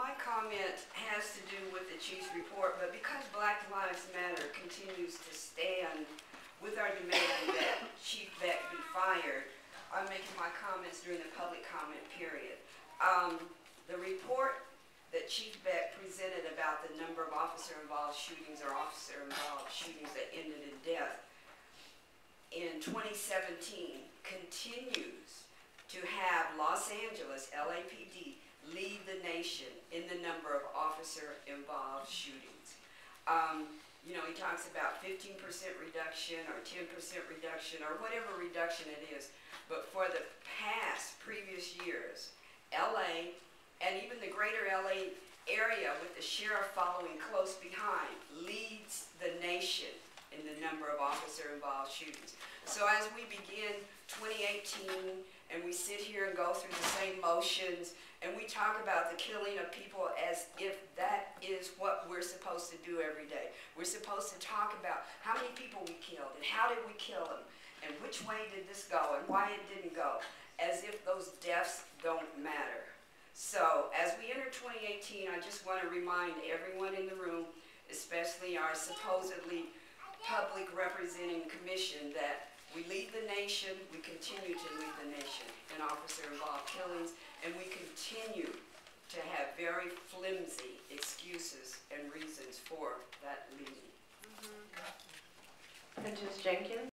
My comment has to do with the Chief's report, but because Black Lives Matter continues to stand with our demand that Chief Beck be fired, I'm making my comments during the public comment period. The report that Chief Beck presented about the number of officer-involved shootings or officer-involved shootings that ended in death in 2017 continues to have Los Angeles, LAPD, lead the nation in the number of officer-involved shootings. You know, he talks about 15% reduction or 10% reduction or whatever reduction it is. But for the previous years, LA and even the greater LA area, with the sheriff following close behind, leads the nation in the number of officer-involved shootings. So as we begin 2018 and we sit here and go through the same motions and we talk about the killing of people as if that is what we're supposed to do every day. We're supposed to talk about how many people we killed and how did we kill them and which way did this go and why it didn't go, as if those deaths don't matter. So as we enter 2018, I just want to remind everyone in the room, especially our supposedly public representing commission, that we lead the nation, we continue to lead the nation in officer-involved killings, and we continue to have very flimsy excuses and reasons for that leading. Judge Jenkins?